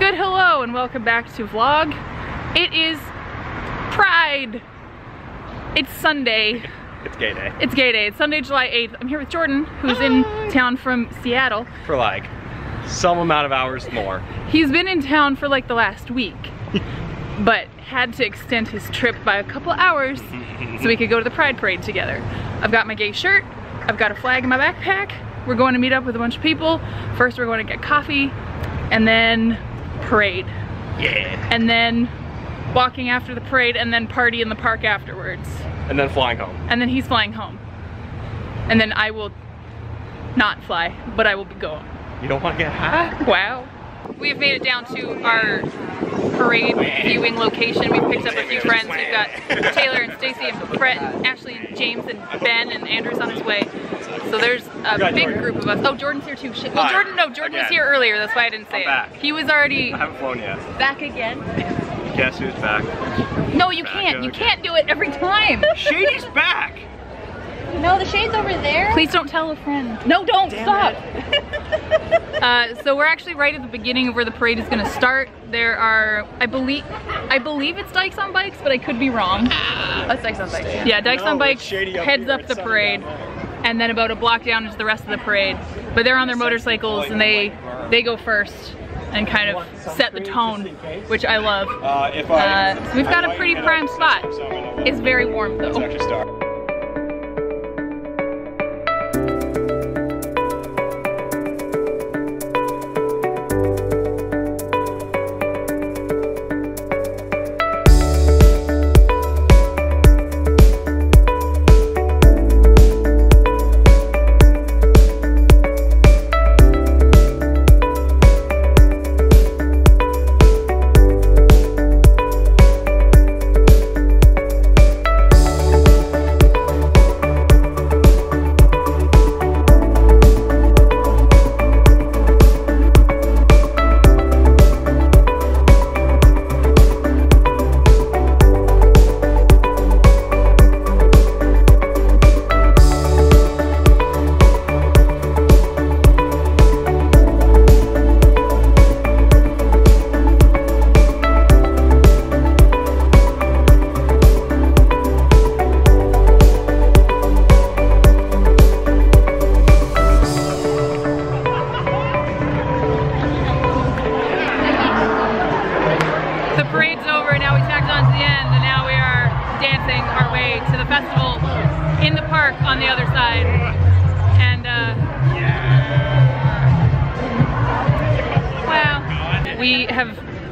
Good hello and welcome back to vlog. It is Pride. It's Sunday. It's gay day. It's gay day. It's Sunday, July 8th. I'm here with Jordan, who's in town from Seattle. For like some amount of hours more. He's been in town for like the last week, but had to extend his trip by a couple hours so we could go to the Pride Parade together. I've got my gay shirt. I've got a flag in my backpack. We're going to meet up with a bunch of people. First we're going to get coffee and then parade. Yeah. And then walking after the parade and then party in the park afterwards. And then flying home. And then he's flying home. And then I will not fly, but I will be going. You don't want to get high? Wow. We have made it down to our parade viewing location. We've picked up a few friends. We've got Taylor and Stacy and Fred and Ashley and James and Ben, and Andrew's on his way. So there's a big group of us. Oh, Jordan's here too. Well, Jordan, no, Jordan was here earlier. That's why I didn't say it. He was already... I haven't flown yet. Back again. Guess who's back? No, you can't. You can't do it every time. Shady's back. No, the shade's over there. Please don't tell a friend. No, don't. Stop. So we're actually right at the beginning of where the parade is going to start. There are, I believe it's Dykes on Bikes, but I could be wrong. That's Dykes on Bikes. Yeah, Dykes on Bikes heads up the parade, and then about a block down is the rest of the parade. But they're on their motorcycles, and they go first and kind of set the tone, which I love. So we've got a pretty prime spot. It's very warm though.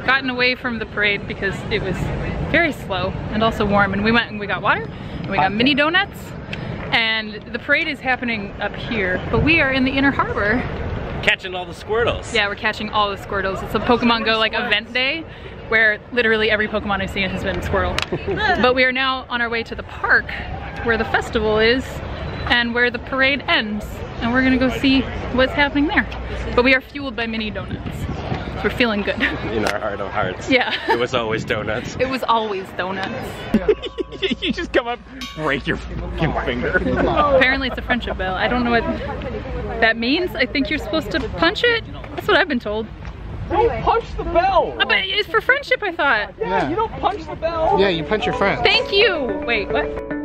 Gotten away from the parade because it was very slow and also warm, and we went and we got water and we got mini donuts, and the parade is happening up here, but we are in the Inner Harbor catching all the Squirtles. Yeah, we're catching all the Squirtles. It's a Pokemon Go like event day where literally every Pokemon I've seen has been Squirtle. But we are now on our way to the park where the festival is and where the parade ends, and we're gonna go see what's happening there. But we are fueled by mini donuts. We're feeling good. In our heart of hearts. Yeah. It was always donuts. It was always donuts. You just come up, break your fucking finger. Apparently it's a friendship bell. I don't know what that means. I think you're supposed to punch it. That's what I've been told. Don't punch the bell! Oh, but it's for friendship, I thought. Yeah, you don't punch the bell. Yeah, you punch your friend. Thank you! Wait, what?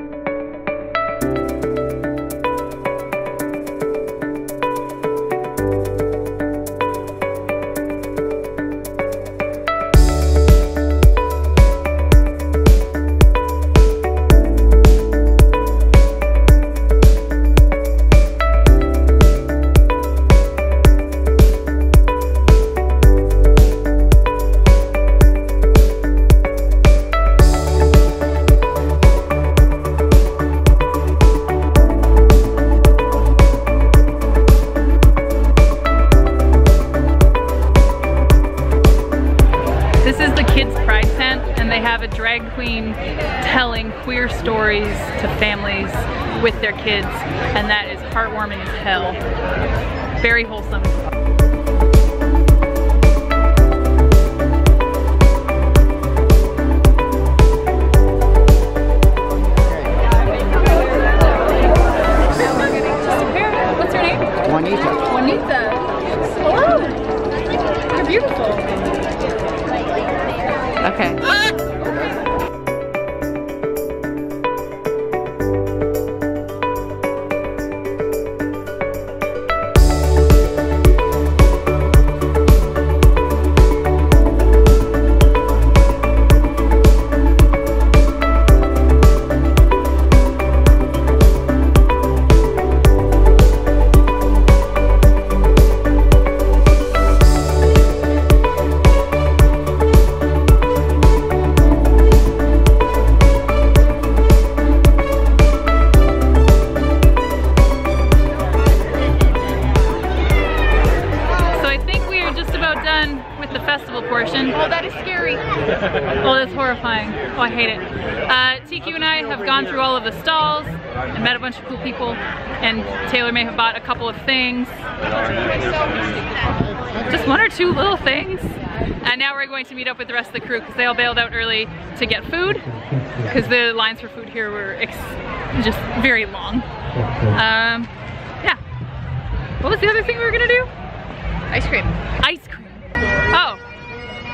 Queer stories to families with their kids, and that is heartwarming as hell. Very wholesome. What's your name? Juanita. Juanita. Hello. You're beautiful. festival portion. Oh, that is scary. Oh, that's horrifying. Oh, I hate it. TQ and I have gone through all of the stalls and met a bunch of cool people, and Taylor may have bought a couple of things. Just one or two little things. And now we're going to meet up with the rest of the crew because they all bailed out early to get food because the lines for food here were just very long. Yeah. What was the other thing we were gonna do? Ice cream. Ice cream. Oh,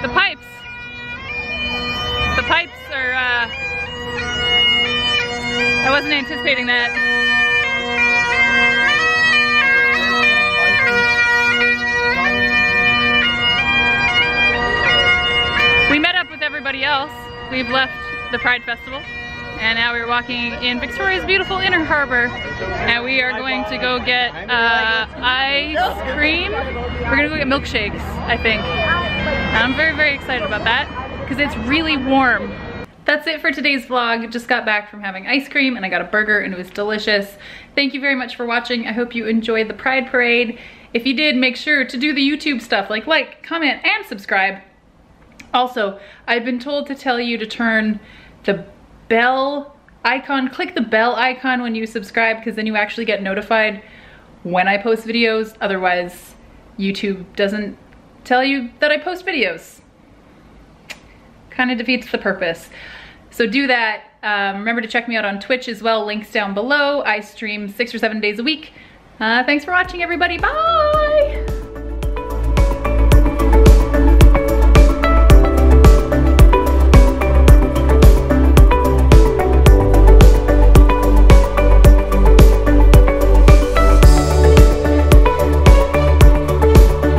the pipes. The pipes are, I wasn't anticipating that. We met up with everybody else. We've left the Pride Festival, and now we're walking in Victoria's beautiful Inner Harbor, and we are going to go get ice cream. We're gonna go get milkshakes, I think. I'm very, very excited about that, because it's really warm. That's it for today's vlog. Just got back from having ice cream, and I got a burger, and it was delicious. Thank you very much for watching. I hope you enjoyed the Pride Parade. If you did, make sure to do the YouTube stuff, like, comment, and subscribe. Also, I've been told to tell you to turn the bell icon, click the bell icon when you subscribe, because then you actually get notified when I post videos. Otherwise, YouTube doesn't tell you that I post videos. Kind of defeats the purpose. So do that. Remember to check me out on Twitch as well. Links down below. I stream 6 or 7 days a week. Thanks for watching, everybody. Bye!